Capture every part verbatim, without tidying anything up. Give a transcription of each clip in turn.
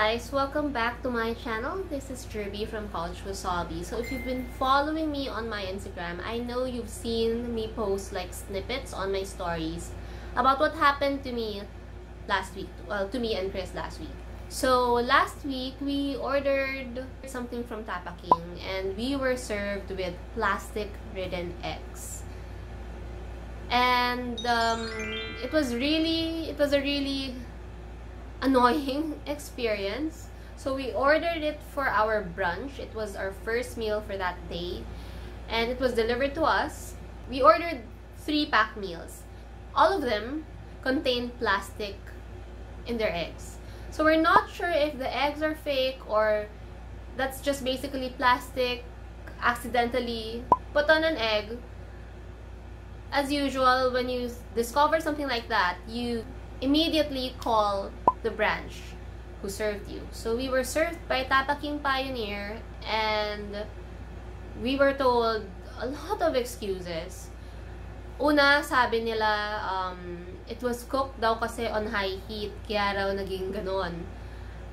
guys, welcome back to my channel. This is Jirbie from Couch Wasabi. So if you've been following me on my Instagram, I know you've seen me post like snippets on my stories about what happened to me last week, well, to me and Chris last week. So last week we ordered something from Tapa King and we were served with plastic-ridden eggs. And um, it was really, it was a really annoying experience. So we ordered it for our brunch. It was our first meal for that day and it was delivered to us. We ordered three pack meals. All of them contain plastic in their eggs, so we're not sure if the eggs are fake or that's just basically plastic accidentally put on an egg. As usual, when you discover something like that, you immediately call the branch who served you. So we were served by Tapa King Pioneer and we were told a lot of excuses. Una, sabi nila um, it was cooked daw kasi on high heat kaya raw naging ganon.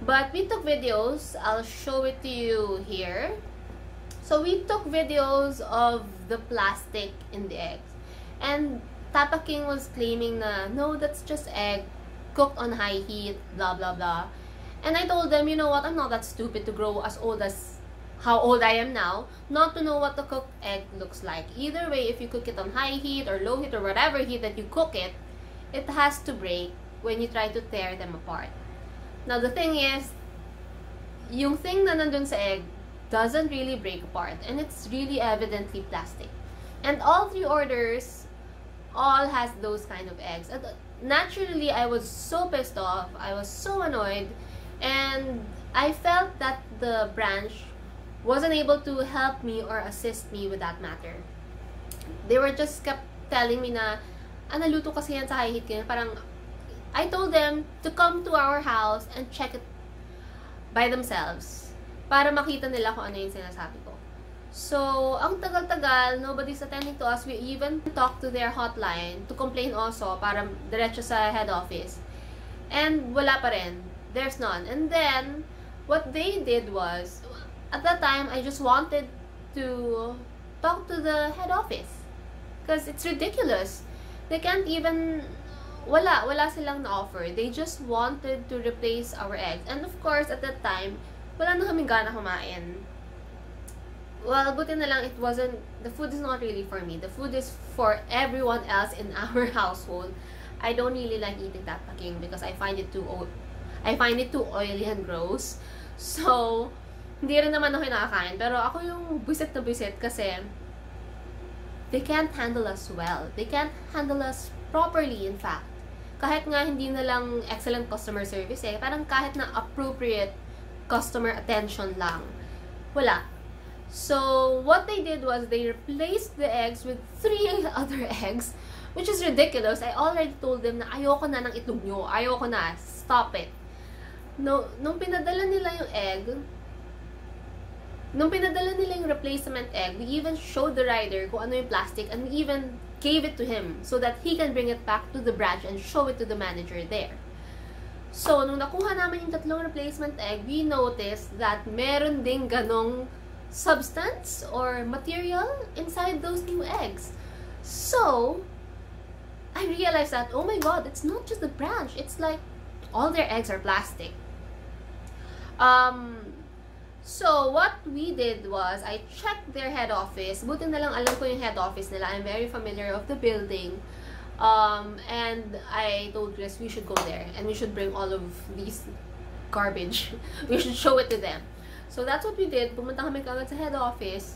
But we took videos. I'll show it to you here. So we took videos of the plastic in the eggs and Tapa King was claiming na no, that's just egg cooked on high heat, blah blah blah. And I told them, you know what, I'm not that stupid to grow as old as how old I am now not to know what the cooked egg looks like. Either way, if you cook it on high heat or low heat or whatever heat that you cook it, it has to break when you try to tear them apart. Now the thing is, yung thing na nandun sa egg doesn't really break apart and it's really evidently plastic. And all three orders all has those kind of eggs. And naturally, I was so pissed off, I was so annoyed, and I felt that the branch wasn't able to help me or assist me with that matter. They were just kept telling me na, ah, naluto kasi yan sa high heat. Parang, I told them to come to our house and check it by themselves para makita nila kung ano yung sinasabi ko. So, ang tagal-tagal, nobody's attending to us. We even talked to their hotline to complain also, para diretso sa head office. And wala pa rin. There's none. And then, what they did was, at that time, I just wanted to talk to the head office. Because it's ridiculous. They can't even, wala, wala silang na-offer. They just wanted to replace our eggs. And of course, at that time, wala na kaming gana kumain. Well, buti na lang, it wasn't, the food is not really for me. The food is for everyone else in our household. I don't really like eating that packing because I find it too old. I find it too oily and gross. So, hindi rin naman ako nakakain. Pero ako yung buisit na buisit kasi they can't handle us well. They can't handle us properly, in fact. Kahit nga hindi na lang excellent customer service eh. Parang kahit na appropriate customer attention lang. Wala. So, what they did was they replaced the eggs with three other eggs, which is ridiculous. I already told them na ayoko na ng itlog nyo. Ayoko na. Stop it. No, nung pinadala nila yung egg, nung pinadala nila yung replacement egg, we even showed the rider kung ano yung plastic and we even gave it to him so that he can bring it back to the branch and show it to the manager there. So, nung nakuha namin yung tatlong replacement egg, we noticed that meron ding ganong substance or material inside those new eggs. So I realized that, oh my god, it's not just the branch, it's like all their eggs are plastic. Um so what we did was I checked their head office. Buti na lang alam ko yung head office nila. I'm very familiar of the building. Um and I told Chris we should go there and we should bring all of these garbage. We should show it to them. So that's what we did. Pumunta kami kagad sa head office.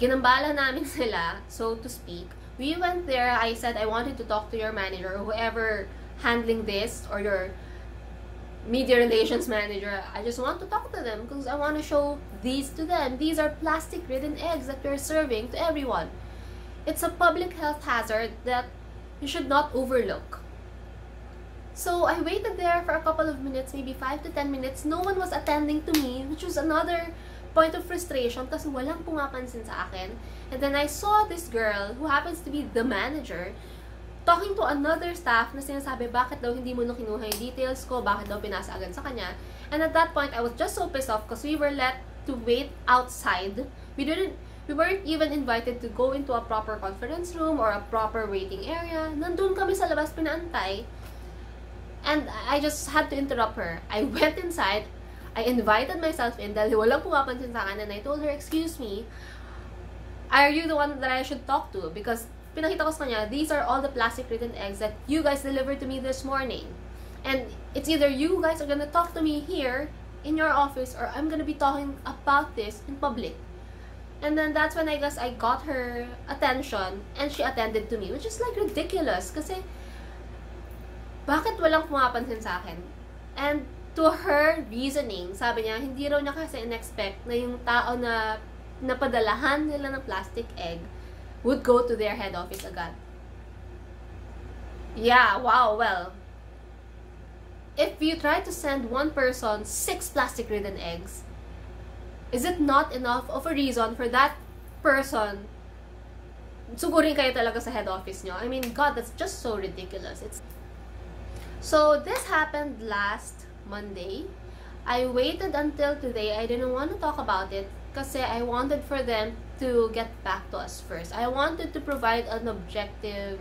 Ginambala namin sila, so to speak. We went there. I said, I wanted to talk to your manager or whoever handling this or your media relations manager. I just want to talk to them because I want to show these to them. These are plastic-ridden eggs that we're serving to everyone. It's a public health hazard that you should not overlook. So I waited there for a couple of minutes, maybe five to ten minutes. No one was attending to me, which was another point of frustration kasi walang pumapansin sa akin. And then I saw this girl, who happens to be the manager, talking to another staff na sinasabi, bakit daw hindi mo nung kinuha yung details ko, bakit daw pinasa agad sa kanya. And at that point, I was just so pissed off because we were let to wait outside. We didn't, we weren't even invited to go into a proper conference room or a proper waiting area. Nandun kami sa labas pinaantay. And I just had to interrupt her. I went inside. I invited myself in dahil walang pumapansin sa akin, and I told her, excuse me, are you the one that I should talk to? Because pinakita ko sa kanya, these are all the plastic written eggs that you guys delivered to me this morning. And it's either you guys are gonna talk to me here in your office or I'm gonna be talking about this in public. And then that's when I guess I got her attention and she attended to me, which is like ridiculous kasi bakit walang pumapansin sa akin? And to her reasoning, sabi niya, hindi raw niya kasi in-expect na yung tao na napadalahan nila ng plastic egg would go to their head office agad. Yeah, wow, well. If you try to send one person six plastic-ridden eggs, is it not enough of a reason for that person sugurin kayo talaga sa head office nyo? I mean, God, that's just so ridiculous. It's... So, this happened last Monday. I waited until today. I didn't want to talk about it because I wanted for them to get back to us first. I wanted to provide an objective,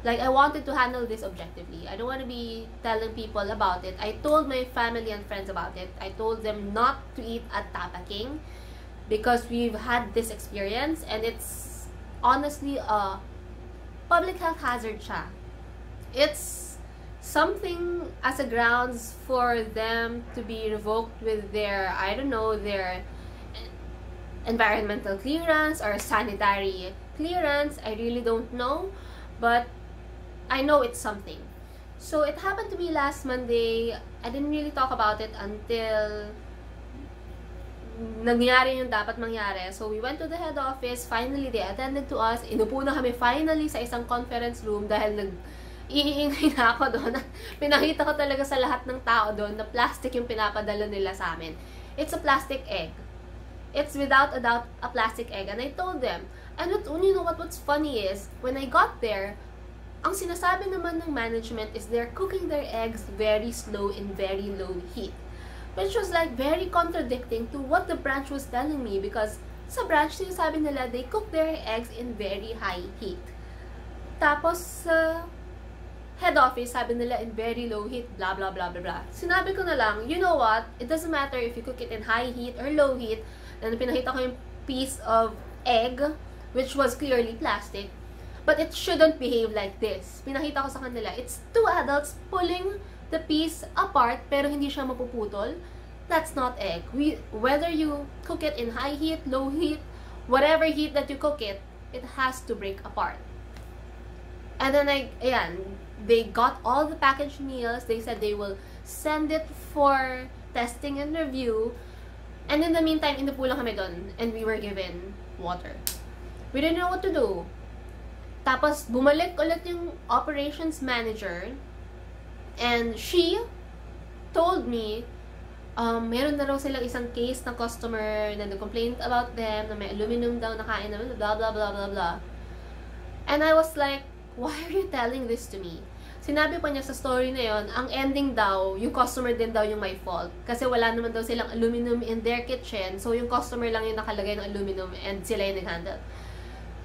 like I wanted to handle this objectively. I don't want to be telling people about it. I told my family and friends about it. I told them not to eat at Tapa King because we've had this experience and it's honestly a public health hazard siya. It's something as a grounds for them to be revoked with their, I don't know, their environmental clearance or sanitary clearance. I really don't know, but I know it's something. So it happened to me last Monday. I didn't really talk about it until nangyari yung dapat mangyari. So we went to the head office. Finally, they attended to us. Inupo na kami finally sa isang conference room dahil nag iingay na ako doon. Pinakita ko talaga sa lahat ng tao doon na plastic yung pinapadala nila sa amin. It's a plastic egg. It's without a doubt a plastic egg. And I told them. And what, you know what, what's funny is, when I got there, ang sinasabi naman ng management is they're cooking their eggs very slow in very low heat. Which was like very contradicting to what the branch was telling me because sa branch sinasabi nila they cook their eggs in very high heat. Tapos, uh, head office, sabi nila in very low heat, blah, blah, blah, blah, blah. Sinabi ko na lang, you know what? It doesn't matter if you cook it in high heat or low heat. And pinakita ko yung piece of egg, which was clearly plastic. But it shouldn't behave like this. Pinakita ko sa kanila, it's two adults pulling the piece apart, pero hindi siya mapuputol. That's not egg. We, whether you cook it in high heat, low heat, whatever heat that you cook it, it has to break apart. And then, I, ayan, they got all the packaged meals. They said they will send it for testing and review. And in the meantime, in the pool lang kami dun, and we were given water. We didn't know what to do. Tapos, bumalik ulit yung operations manager. And she told me, um, meron na raw silang isang case ng customer na nag-complained about them, na may aluminum daw, nakain naman, blah, blah, blah, blah, blah. And I was like, why are you telling this to me? Sinabi pa niya sa story na yon, ang ending daw, yung customer din daw yung may fault. Kasi wala naman daw silang aluminum in their kitchen, so yung customer lang yung nakalagay ng aluminum and sila yung nag-handle.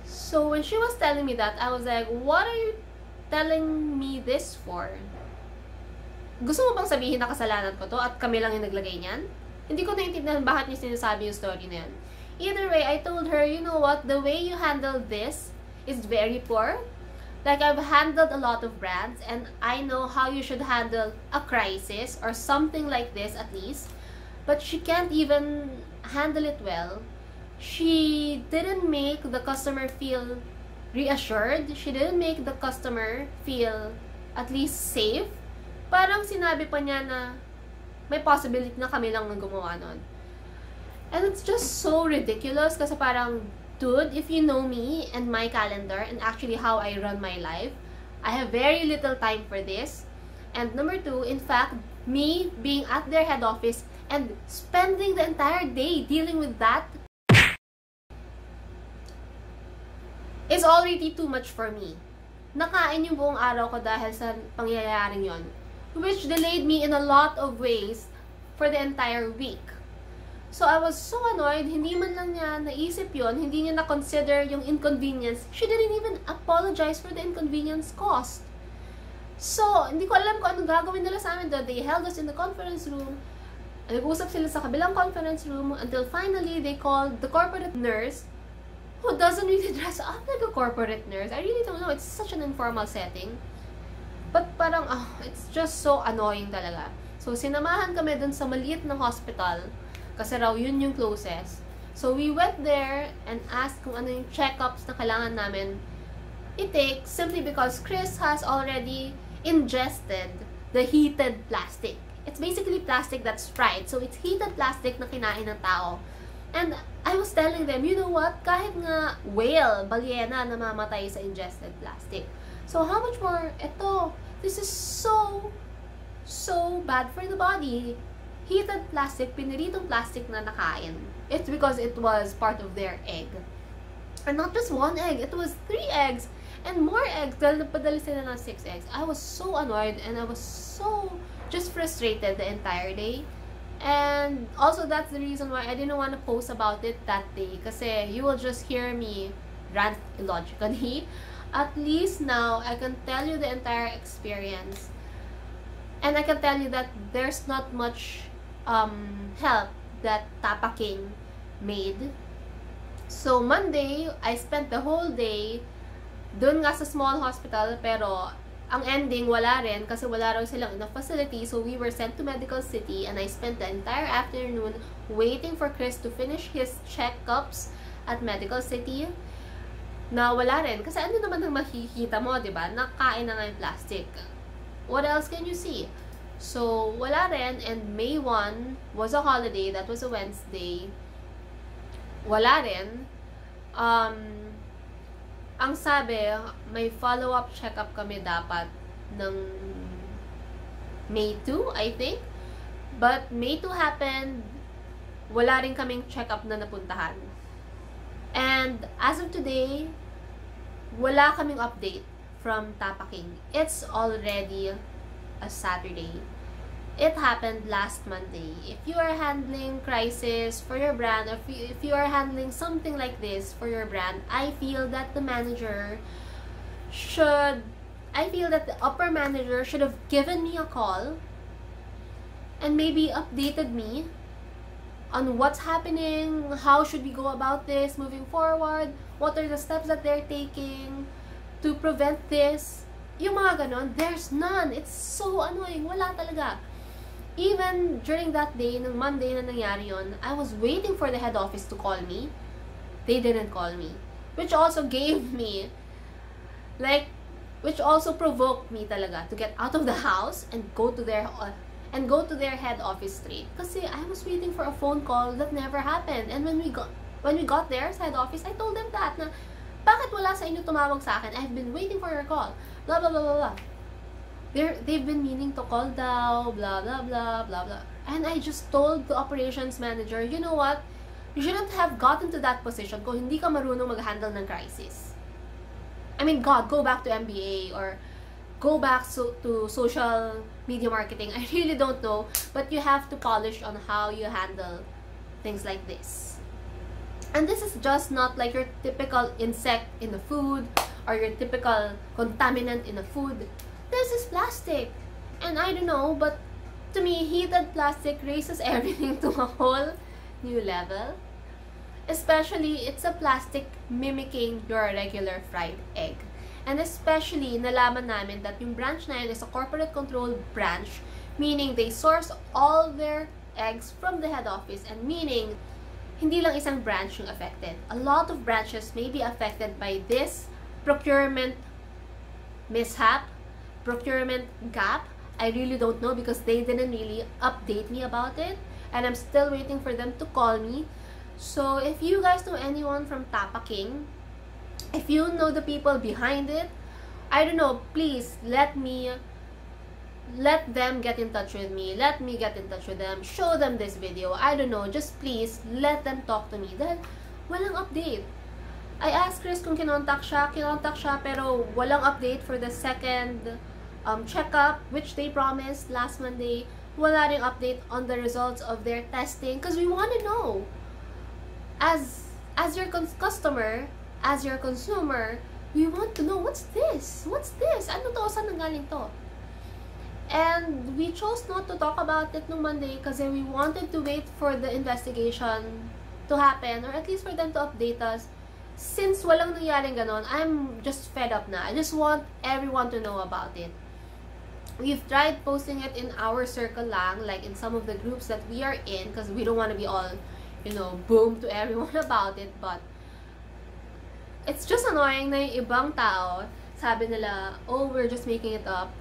So when she was telling me that, I was like, what are you telling me this for? Gusto mo bang sabihin na kasalanan ko to at kami lang yung naglagay niyan? Hindi ko naintindihan bakit niya sinasabi yung story na yon. Either way, I told her, you know what, the way you handle this is very poor. Like, I've handled a lot of brands, and I know how you should handle a crisis or something like this at least. But she can't even handle it well. She didn't make the customer feel reassured. She didn't make the customer feel at least safe. Parang sinabi pa niya na may possibility na kami lang nang gumawa nun. And it's just so ridiculous kasi parang, dude, if you know me and my calendar and actually how I run my life, I have very little time for this. And number two, in fact, me being at their head office and spending the entire day dealing with that is already too much for me. nakain yung buong araw ko dahil sa pangyayaring yon, which delayed me in a lot of ways for the entire week. So I was so annoyed, hindi man lang niya naisip yon, hindi niya na-consider yung inconvenience. She didn't even apologize for the inconvenience caused. So, hindi ko alam kung anong gagawin nila sa amin doon. They held us in the conference room. Nag-usap sila sa kabilang conference room until finally they called the corporate nurse, who doesn't really dress up like a corporate nurse. I really don't know. It's such an informal setting. But parang, oh, it's just so annoying talaga. So, sinamahan kami dun sa maliit na hospital. Kasi raw, yun yung closest. So, we went there and asked kung ano yung check-ups na kailangan namin i-take simply because Chris has already ingested the heated plastic. It's basically plastic that's fried. So, it's heated plastic na kinain ng tao. And I was telling them, you know what? Kahit nga whale, balyena, namamatay sa ingested plastic. So how much more? Ito, this is so, so bad for the body. Heated plastic, piniritong plastic na nakain. It's because it was part of their egg. And not just one egg, it was three eggs and more eggs. Dahil napadali sila ng six eggs. I was so annoyed and I was so just frustrated the entire day. And also that's the reason why I didn't want to post about it that day, kasi you will just hear me rant illogically. At least now I can tell you the entire experience, and I can tell you that there's not much um, help that Tapa King made. So Monday, I spent the whole day dun nga sa small hospital, pero ang ending, wala rin, kasi wala raw silang enough facility, so we were sent to Medical City, and I spent the entire afternoon waiting for Chris to finish his checkups at Medical City, na wala rin. Kasi ano naman ang makikita mo, diba? Nakain na nga yung plastic. What else can you see? So, wala rin, and May first was a holiday, that was a Wednesday. Wala rin. Um... Ang sabi, may follow-up check-up kami dapat ng May second, I think. But May second happened, wala rin kaming check-up na napuntahan. And as of today, wala kaming update from Tapa King. It's already a Saturday. It happened last Monday. If you are handling crisis for your brand, or if you are handling something like this for your brand, I feel that the manager should, I feel that the upper manager should have given me a call and maybe updated me on what's happening, how should we go about this moving forward, what are the steps that they're taking to prevent this. Yung mga ganon, there's none. It's so annoying. Wala talaga. Even during that day, ng Monday na nangyari yun, I was waiting for the head office to call me. They didn't call me. Which also gave me, like, which also provoked me talaga to get out of the house and go to their, uh, and go to their head office straight. Kasi I was waiting for a phone call that never happened. And when we got, when we got there sa head office, I told them that, na, bakit wala sa inyo tumawag sa akin? I've been waiting for your call. Blah, blah, blah, blah, blah. They're, they've been meaning to call down, blah, blah, blah, blah, blah. And I just told the operations manager, you know what? You shouldn't have gotten to that position kung hindi ka marunong mag-handle ng crisis. I mean, God, go back to M B A or go back so, to social media marketing. I really don't know. But you have to polish on how you handle things like this. And this is just not like your typical insect in the food or your typical contaminant in the food. This is plastic. And I don't know, but to me, heated plastic raises everything to a whole new level. Especially, it's a plastic mimicking your regular fried egg. And especially, nalaman namin that yung branch na yun is a corporate-controlled branch, meaning they source all their eggs from the head office, and meaning hindi lang isang branch yung affected. A lot of branches may be affected by this procurement mishap, procurement gap. I really don't know because they didn't really update me about it. And I'm still waiting for them to call me. So if you guys know anyone from Tapa King, if you know the people behind it, I don't know, please let me, let them get in touch with me. Let me get in touch with them. Show them this video. I don't know. Just please let them talk to me. Then, walang update. I asked Chris kung kinontak siya, kinontak siya, pero walang update for the second um, checkup, which they promised last Monday. Wala ring update on the results of their testing because we want to know. As, as your customer, as your consumer, we want to know, what's this? What's this? Ano to? Saan nanggaling to? And we chose not to talk about it no Monday kasi we wanted to wait for the investigation to happen, or at least for them to update us. Since walang nangyaring ganon, I'm just fed up na. I just want everyone to know about it. We've tried posting it in our circle lang, like in some of the groups that we are in, because we don't want to be all, you know, boom to everyone about it, but it's just annoying na yung ibang tao, sabi nila, oh, we're just making it up.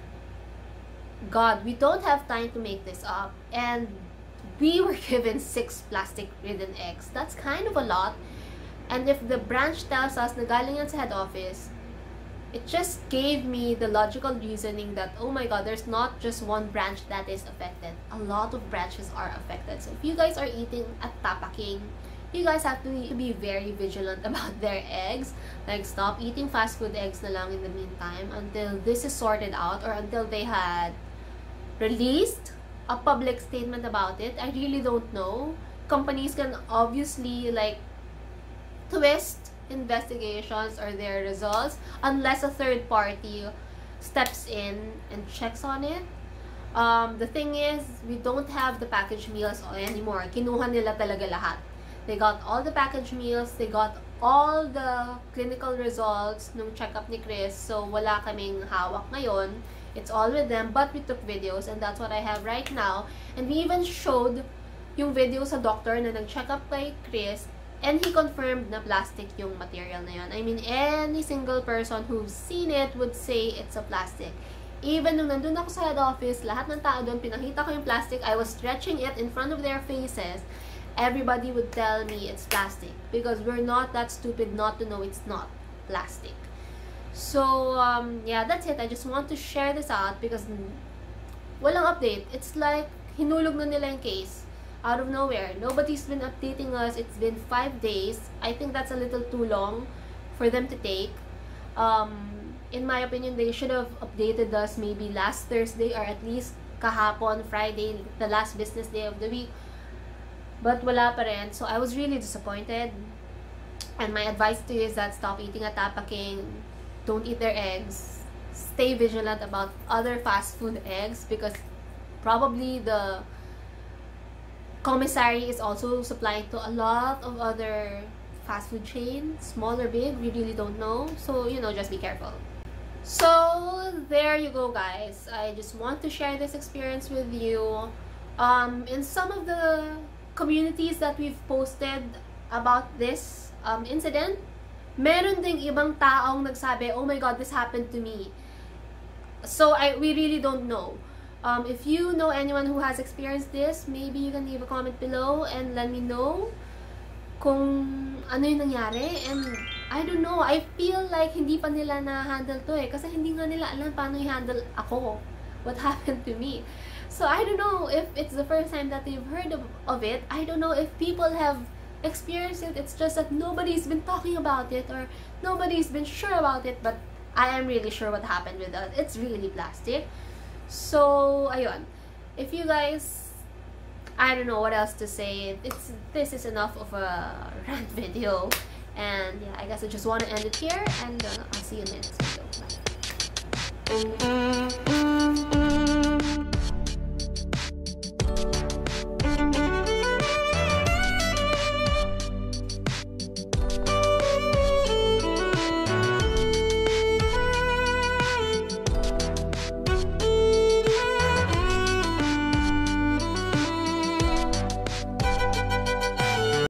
God, we don't have time to make this up. And we were given six plastic-ridden eggs. That's kind of a lot. And if the branch tells us na galing yan sa head office, it just gave me the logical reasoning that, oh my God, there's not just one branch that is affected. A lot of branches are affected. So if you guys are eating at Tapa King, you guys have to be very vigilant about their eggs. Like, stop eating fast food eggs na lang in the meantime until this is sorted out, or until they had released a public statement about it. I really don't know. Companies can obviously, like, twist investigations or their results unless a third party steps in and checks on it. Um, the thing is, we don't have the packaged meals anymore. Kinuha nila talaga lahat. They got all the packaged meals, they got all the clinical results nung checkup ni Chris, so wala kaming hawak ngayon. It's all with them, but we took videos, and that's what I have right now. And we even showed yung video sa doctor na nag-checkup kay Chris, and he confirmed na plastic yung material na yun. I mean, any single person who's seen it would say it's a plastic. Even nung nandun ako sa head office, lahat ng tao doon, pinakita ko yung plastic, I was stretching it in front of their faces. Everybody would tell me it's plastic because we're not that stupid not to know it's not plastic. So, um, yeah, that's it. I just want to share this out because walang update. It's like hinulog na nila yung case out of nowhere. Nobody's been updating us. It's been five days. I think that's a little too long for them to take. Um, in my opinion, they should have updated us maybe last Thursday, or at least kahapon, Friday, the last business day of the week. But wala pa rin. So I was really disappointed. And my advice to you is that stop eating at Tapa King. Don't eat their eggs. Stay vigilant about other fast food eggs because probably the commissary is also supplying to a lot of other fast food chains, small or big. We really don't know. So, you know, just be careful. So there you go, guys. I just want to share this experience with you. Um, in some of the communities that we've posted about this um, incident, meron ding ibang taong nagsabi, oh my God, this happened to me. So I we really don't know. Um, if you know anyone who has experienced this, maybe you can leave a comment below and let me know kung ano yung nangyari. And I don't know, I feel like hindi pa nila na-handle to eh, kasi hindi nga nila alam paano i-handle ako, what happened to me. So I don't know if it's the first time that they've heard of, of it. I don't know if people have experienced it. It's just that nobody's been talking about it, or nobody's been sure about it. But I am really sure what happened with us. It's really plastic. So ayun. If you guys, I don't know what else to say. It's this is enough of a rant video. And yeah, I guess I just want to end it here. And uh, I'll see you in the next video. Bye.